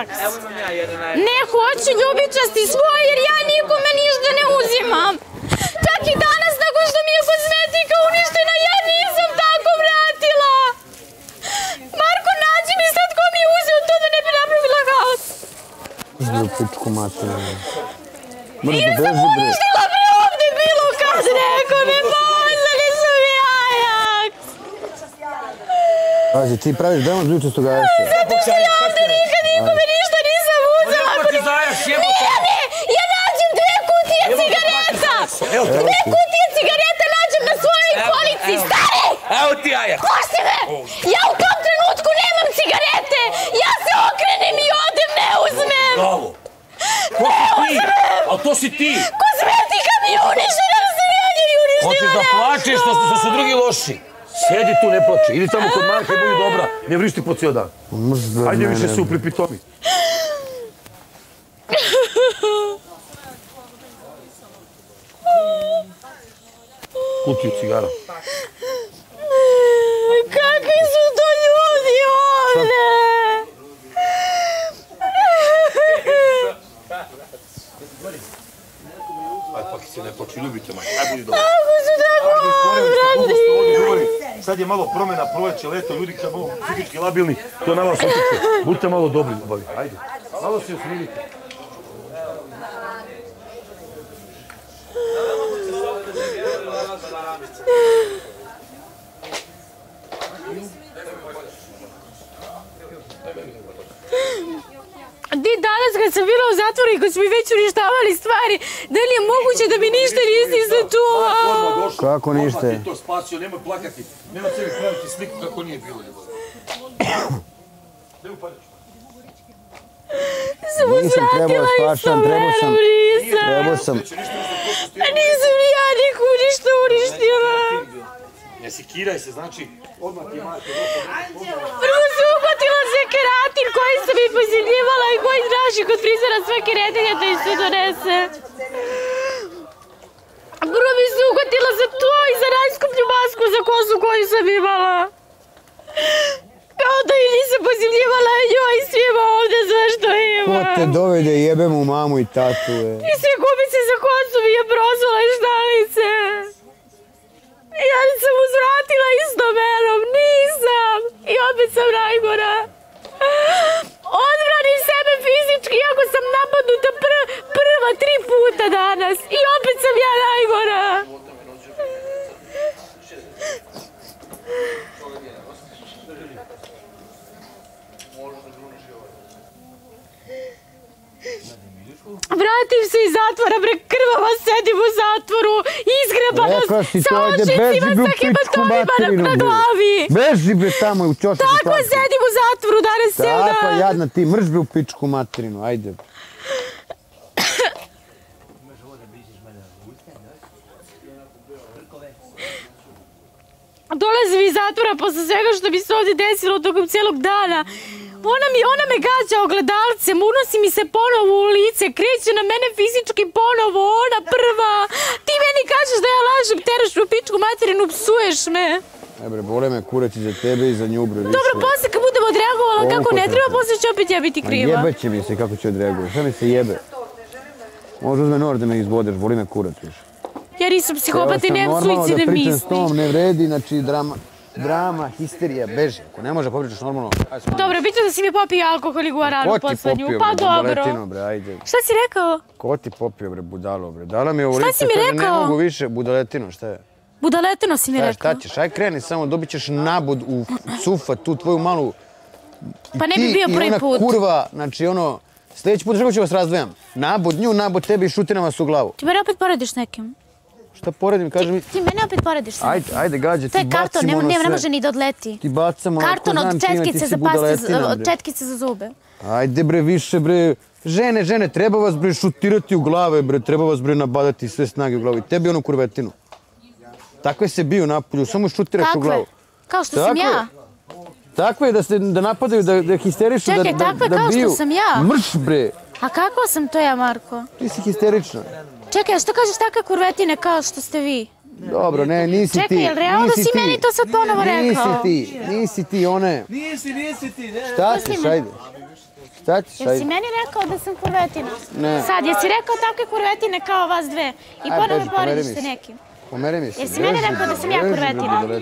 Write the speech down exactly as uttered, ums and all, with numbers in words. Ajax. Ne, hoću ljubičasti svoj jer ja nikome ništa ne uzimam. Čak i danas nakon što mi je kozmetika uništena, ja nisam tako vratila. Marko, nađi mi sad ko mi je uzeo to da ne bi napravila haos. Zdrav pučku matera. Nisam uništila pre ovde bilo kad nekome, pozvali su mi Ajax. Pazi, ti praviš dajmo zljučestog Ajaxa. Zato što ja ovde nikad nikome ništa nisam uzela. Mijane, ja nađem dve kutije cigareta. Dve kutije cigareta nađem na svojoj polici, stari! Evo ti Ajax. Pusti me! Ja u tom trenutku nemam cigarete. Ja se okrenem i odem, ne uzmem. Bravo. Ne uzmem. A to si ti! Kozmetika mi je uništila, jer sam ja njih uništila. Hoćeš da plačeš, da su drugi loši. Sjedi tu, ne plači. Idi tamo kod Marka i budi dobra. Ne vrišti po cijel dan. Ajde više se upripitomi. Kutiju cigara. Kakvi su to ljudi ovdje? Ajde, pak se ne poču, ljubite manje. Ajde, budi dobro. Ako su tako obradili. Sad je malo promjena, proleće, leto, ljudi kada malo psihički labilni. To na vas utiče. Budite malo dobri, obavi. Ajde, malo se osmirite. Di danas kad sam bila u zatvoru i kad su mi već uništavali stvari, da li je moguće da mi ništa nisi sačuvao? Kako ništa? Kako ti to spasio, nemoj plakati. Nemoj sebi praviti sliku kako nije bilo. Sam uzvratila istovremeno brisam. Nisam ni ja niku ništa uništila. Ne sekiraj se, znači, odmah ti imate... Prvo sam uhvatila sve keratin koji sam mi poziljivala i koji traži kod frizera svake nedelje da im se donese. Prvo mi sam uhvatila za to i za najskuplju masku za kosu koju sam imala. Kao da i nisam poziljivala njoj i svima ovde sve što ima. Ko te dovede jebem u mamu i tatu, je. I sve gubice za kosu mi je prozvala i štalice. Ja sam uzvratila istomerom, nisam! I opet sam najgora. Odbranim sebe fizički, iako sam napadnuta prva tri puta danas. I opet sam ja najgora. Vratim se iz zatvora, bre, krvava sedim u zatvoru, izgrebana, sa očicima, sa hematomima na glavi. Beži, bre, tamo u ćošku. Tako sedim u zatvoru, danas ceo dan. Tako, jadna ti, mrš bi u pičku materinu, ajde. Dolazim iz zatvora posle svega što mi se ovdje desilo tokom cijelog dana. Ona me gađa ogledalcem, unosi mi se ponovo u lice, kreće na mene fizički ponovo, ona prva. Ti meni kažeš da ja lažem, teraš u pičku materinu, psuješ me. E bre, bole me kuraći za tebe i za nju, bre, više. Dobro, posle kad budem odreagovala kako ne treba, posle ću opet ja biti kriva. Jebaće mi se kako ću odreagovati, sve mi se jebe. Može uzme nož da me izbodeš, boli me kurac više. Ja nisam psihopat i nemam suicidne misli. Normalno da pričam s tom, ne vredi, znači drama. Drama, histerija, beži. Ako ne može da popričaš normalno... Dobro, biću da si mi popio alkohol i guaranu poslednju. Pa dobro. Šta si rekao? Ko ti popio, bre, budalo, bre? Dala mi je ovo lice, kaže ne mogu više. Budaletino, šta je? Budaletino si mi rekao. Šta ćeš, aj kreni samo, dobit ćeš nabod u cufa, tu tvoju malu... Pa ne bi bio prvi put. I ona kurva, znači ono... Sljedeći put, što ću vas razdvajam? Nabod nju, nabod tebi i šuti nam vas u glavu. Ti mene opet poradiš nekim. Šta poredim, kaži mi... Ti mene opet porediš sa nekim. Ajde, gađa, ti bacimo ono sve. To je karton, ne može ni da odleti. Ti bacamo onako, znam ti ima, ti si budaletina. Karton od četkice za zube. Ajde bre, više bre. Žene, žene, treba vas bre šutirati u glave bre, treba vas bre nabadati sve snage u glavu. I tebi onu kurvetinu. Takve se biju napolju, samo šutiraš u glavu. Takve? Kao što sam ja? Takve da napadaju, da histerišu, da biju. Čekaj, takve kao što sam ja? Mrš bre! A kako sam to ja, Marko? Ti si histerična. Čekaj, a što kažeš takve kurvetine kao što ste vi? Dobro, ne, nisi ti. Čekaj, jel realno si meni to sad ponovo rekao? Nisi ti, nisi ti, one. Nisi, nisi ti, ne. Šta ćeš, ajde? Šta ćeš? Jesi meni rekao da sam kurvetina? Ne. Sad, jesi rekao takve kurvetine kao vas dve? I ponovno porediš se nekim. Pomeri mi se. Jesi meni rekao da sam ja kurvetina?